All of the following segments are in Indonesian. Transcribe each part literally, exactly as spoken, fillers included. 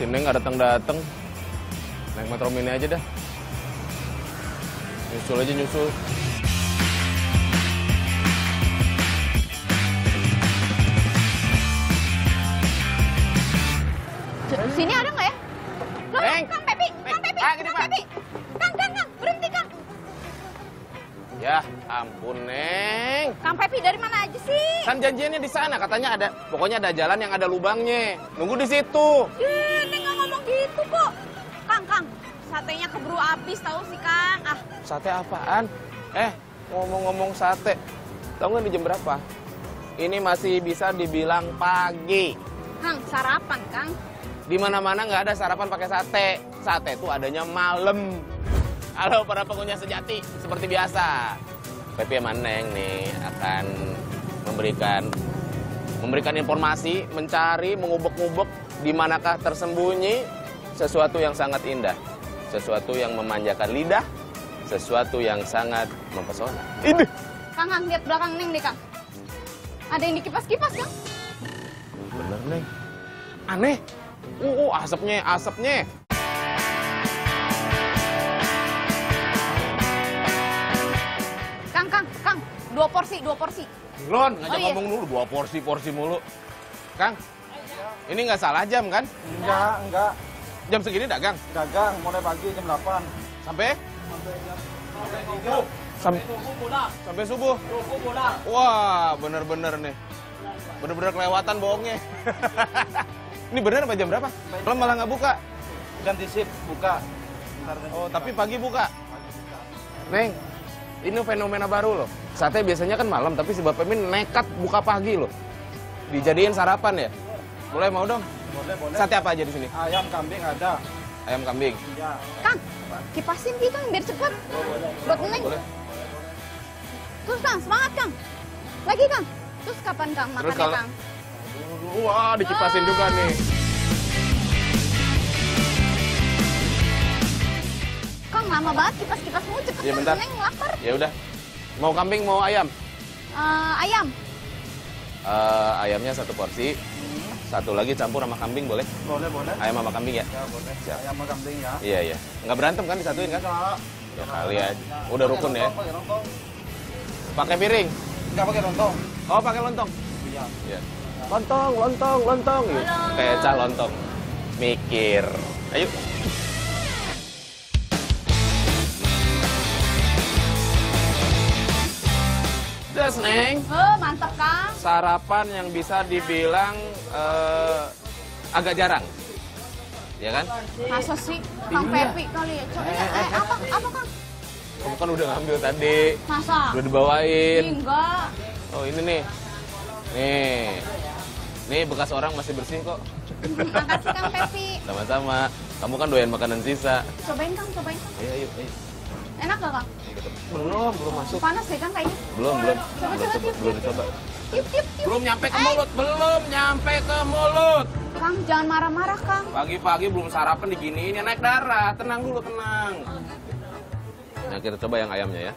Si Neng nggak datang-datang. Naik Metro Mini aja dah. Nyusul aja, nyusul. Sini ada nggak ya? Loh, Neng. Kang Pepi, Kang Pepi, ah, Kang Pepi. Kang, Kang, Kang, berhenti, Kang. Ya ampun, Neng. Kang Pepi dari mana aja sih? Kan janjiannya di sana, katanya ada, pokoknya ada jalan yang ada lubangnya. Nunggu di situ. Ih, Neng nggak ngomong gitu kok. Kang, Kang, satenya keburu habis tahu sih, Kang. Ah. Sate apaan? Eh, ngomong-ngomong sate, tahu nggak di jam berapa? Ini masih bisa dibilang pagi. Kang, sarapan, Kang. Di mana-mana nggak ada sarapan pakai sate. Sate itu adanya malam. Halo para pengunyah sejati, seperti biasa Pepi sama Neng nih akan memberikan memberikan informasi, mencari, mengubek-ngubek di manakah tersembunyi sesuatu yang sangat indah, sesuatu yang memanjakan lidah, sesuatu yang sangat mempesona. Ini. Kang, Kang, lihat belakang Neng deh, Kang. Ada yang dikipas-kipas, Kang. Bener, Neng. Aneh. Uh, uh asapnya, asapnya. Dua porsi, dua porsi. Lon, ngajak oh, ngomong iya. Dulu, dua porsi, porsi mulu. Kang, ini nggak salah jam kan? Enggak, enggak. Jam segini dagang? Dagang, mulai pagi jam delapan. Sampai? Sampai jam tiga. Sampai subuh pulang. Sampai subuh? Subuh pulang. Wah, bener-bener nih. Bener-bener kelewatan bohongnya. Ini bener apa jam berapa? Lo malah nggak buka? Ganti shift, buka. Oh, tapi pagi buka? Pagi buka. Neng, ini fenomena baru loh. Sate biasanya kan malam, tapi si Bapak Min nekat buka pagi loh. Dijadiin sarapan ya? Boleh mau dong? Boleh, boleh. Sate apa aja di sini? Ayam kambing ada. Ayam kambing? Iya. Kang, kipasin gitu biar cepat. Buat Neng. Terus Kang, semangat Kang. Lagi Kang. Terus kapan Kang makannya kalau... Kang? Wah, dikipasin ah. juga nih. Kang, lama banget kipas-kipasmu cepet ya, kan Neng lapar. Ya udah. Mau kambing, mau ayam? Uh, ayam. Uh, ayamnya satu porsi, hmm. satu lagi campur sama kambing boleh? Boleh, boleh. Ayam sama kambing ya? Ya, boleh. Siap. Ayam sama kambing ya. Iya, iya. Nggak berantem kan disatuin kan? Nggak. Ya kali ya. Udah pake rukun lontong, ya. Pakai piring? Nggak pakai lontong. Oh, pakai lontong? Iya. Ya. Lontong, lontong, lontong. Kayak cah lontong. Mikir. Ayo. Neng. Oh, mantap, Kang. Sarapan yang bisa dibilang eh, agak jarang. Ya kan? Masa sih? Kang Pepi kali ya. Coba eh, eh, apa, apa, Kang? Kamu kan udah ngambil tadi. Masa? Udah dibawain. Ini enggak. Oh, ini nih. Nih. Nih, bekas orang masih bersih kok. Terima kasih, Kang Pepi. Sama-sama. Kamu kan doyan makanan sisa. Cobain, Kang. Cobain, Kang. Ayo, ayo, ayo. Enak gak, Kang? Belum, belum masuk. Panas deh, Kang, kayaknya. Belum, belum. Coba, coba, tiup, tiup, tiup. Tiup, tiup, tiup. Belum nyampe ke mulut, belum nyampe ke mulut. Kang, jangan marah-marah, Kang. Pagi-pagi belum sarapan diginiin, ya naik darah. Tenang dulu, tenang. Nah, kita coba yang ayamnya ya.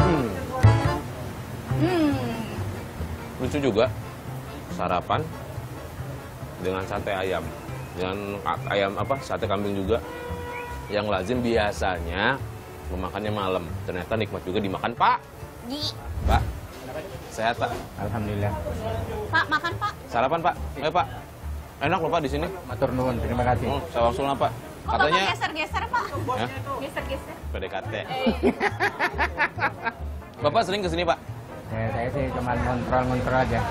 Hmm. Hmm. Lucu juga. Sarapan dengan sate ayam. Dan ayam apa sate kambing juga yang lazim biasanya memakannya malam. Ternyata nikmat juga dimakan Pak. Ji. Pak. Sehat Pak. Alhamdulillah. Pak makan Pak. Sarapan Pak. Ayo Pak. Enak loh Pak di sini. Matur nuwun. Terima kasih. Oh, saya langsung lah Pak. Kok katanya geser-geser Pak. Geser-geser. Ya? P D K T. Bapak sering ke sini Pak? Saya, saya sih cuma ngontrol-ngontrol aja.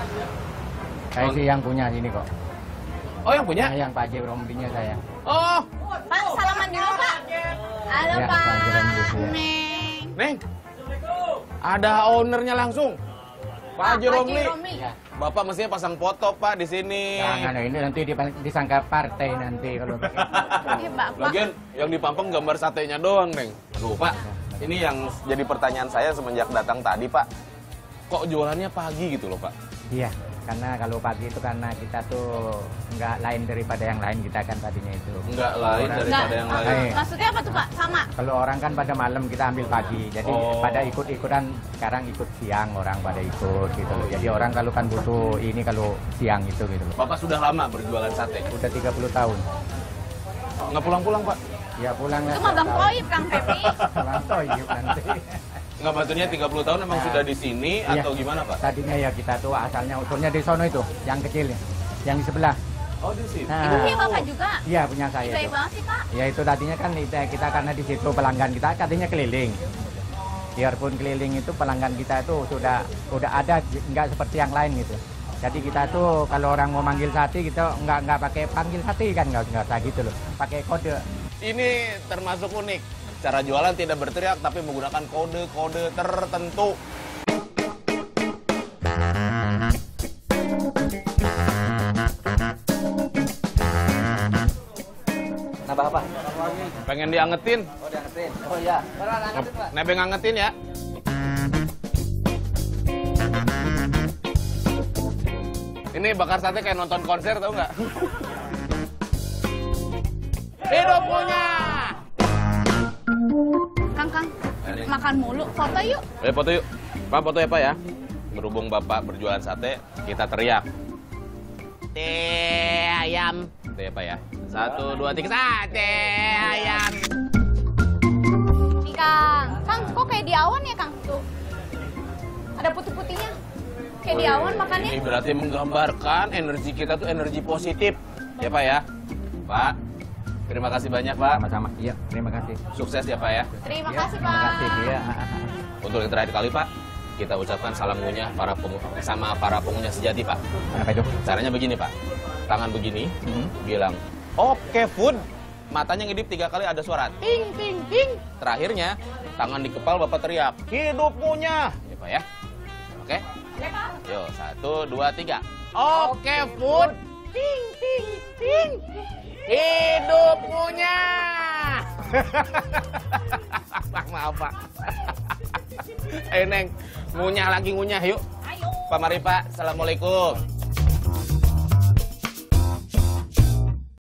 Saya sih yang punya sini kok. Oh yang punya? Nah, yang Pak Haji Romlinya saya. Oh. Pak, salaman dulu Pak. Halo ya, Pak. Pak Neng. Neng. Ada ownernya langsung. Pak Haji Romli. Romli. Ya. Bapak mestinya pasang foto Pak di sini. Jangan ini nanti disangka partai nanti kalau. Lagian yang dipampang gambar satenya doang Neng. Aduh Pak, ini yang jadi pertanyaan saya semenjak datang tadi Pak. Kok jualannya pagi gitu loh Pak? Iya. Karena kalau padi itu karena kita tuh nggak lain daripada yang lain kita kan padinya itu. Nggak lain orang, daripada nggak, yang lain. Nah, maksudnya apa tuh Pak? Sama? Kalau orang kan pada malam kita ambil pagi. Jadi oh. pada ikut-ikutan sekarang ikut siang orang pada ikut gitu loh. Jadi orang kalau kan butuh ini kalau siang itu gitu loh. Bapak sudah lama berjualan sate? Udah tiga puluh tahun. Nggak pulang-pulang Pak? Ya pulang. Cuma Bang Toib, Kang Pepi. Bang Toib nanti. Nggak, maksudnya tiga puluh tahun emang nah, sudah di sini iya. atau gimana Pak? Tadinya ya kita tuh asalnya usulnya di sono itu, yang kecil ya, yang di sebelah. Oh di sini? Nah, itu punya Bapak juga? Iya punya saya. Itu banget sih Pak? Ya itu tadinya kan kita, kita karena di situ pelanggan kita tadinya keliling. Biarpun keliling itu pelanggan kita itu sudah udah ada, nggak seperti yang lain gitu. Jadi kita tuh kalau orang mau manggil sate kita nggak nggak pakai panggil sate kan nggak nggak usah gitu loh, pakai kode. Ini termasuk unik. Cara jualan tidak berteriak tapi menggunakan kode-kode tertentu. Nambah apa? Pengen diangetin. Oh, diangetin. Oh iya. Angetin, Pak. Nebeng angetin ya. Ini bakar sate kayak nonton konser tau nggak? Hidup punya. Kang, Kang, makan mulu, foto yuk. Ayo foto yuk. Pak, foto ya Pak ya. Berhubung Bapak berjualan sate, kita teriak. Sate ayam. Itu ya Pak ya. Satu, dua, tiga, sate ayam. Nih Kang, Kang kok kayak di awan ya Kang? Tuh, ada putih-putihnya. Kayak di awan makannya. Ini berarti menggambarkan energi kita tuh energi positif. Ya Pak ya. Pak. Terima kasih banyak, Pak. Sama-sama. Iya, terima kasih. Sukses ya, Pak ya. Terima ya, kasih, Pak. Terima kasih, ya. Untuk yang terakhir kali, Pak, kita ucapkan salam ngunyah para pengunyah sama para pengunyah sejati, Pak. Apa itu? Caranya begini, Pak. Tangan begini, hmm. bilang, "Oke, food." Matanya ngedip tiga kali ada suara ting ting ting. Terakhirnya, tangan di kepal Bapak teriak, "Hidup ngunyah." Ya, Pak ya. Oke. Ya, Pak. Yo, satu, dua, tiga. Oke, food. Ting ting ting. Hidup ngunyah. Pak, maaf Pak. Ayo Neng, ngunyah lagi ngunyah yuk. Ayo. Pak mari Pak, Assalamualaikum.